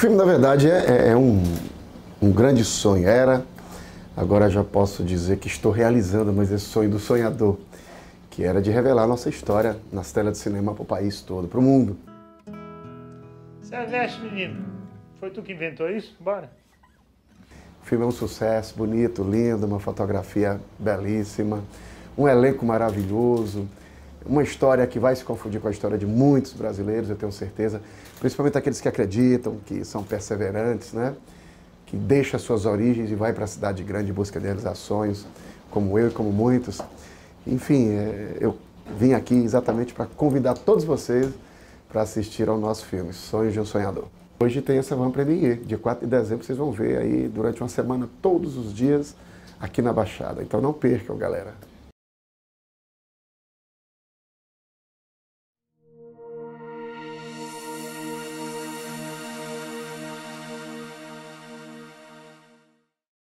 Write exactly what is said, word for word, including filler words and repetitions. O filme, na verdade, é, é um, um grande sonho. Era, agora já posso dizer que estou realizando, mas esse sonho do sonhador, que era de revelar nossa história nas telas de cinema para o país todo, para o mundo. Celeste, menino, foi tu que inventou isso? Bora! O filme é um sucesso, bonito, lindo, uma fotografia belíssima, um elenco maravilhoso, uma história que vai se confundir com a história de muitos brasileiros, eu tenho certeza, principalmente aqueles que acreditam, que são perseverantes, né? Que deixam suas origens e vai para a cidade grande em busca de realizar sonhos, como eu e como muitos. Enfim, eu vim aqui exatamente para convidar todos vocês para assistir ao nosso filme, Sonhos de um Sonhador. Hoje tem essa van premiere, dia quatro de dezembro, vocês vão ver aí durante uma semana, todos os dias, aqui na Baixada. Então não percam, galera.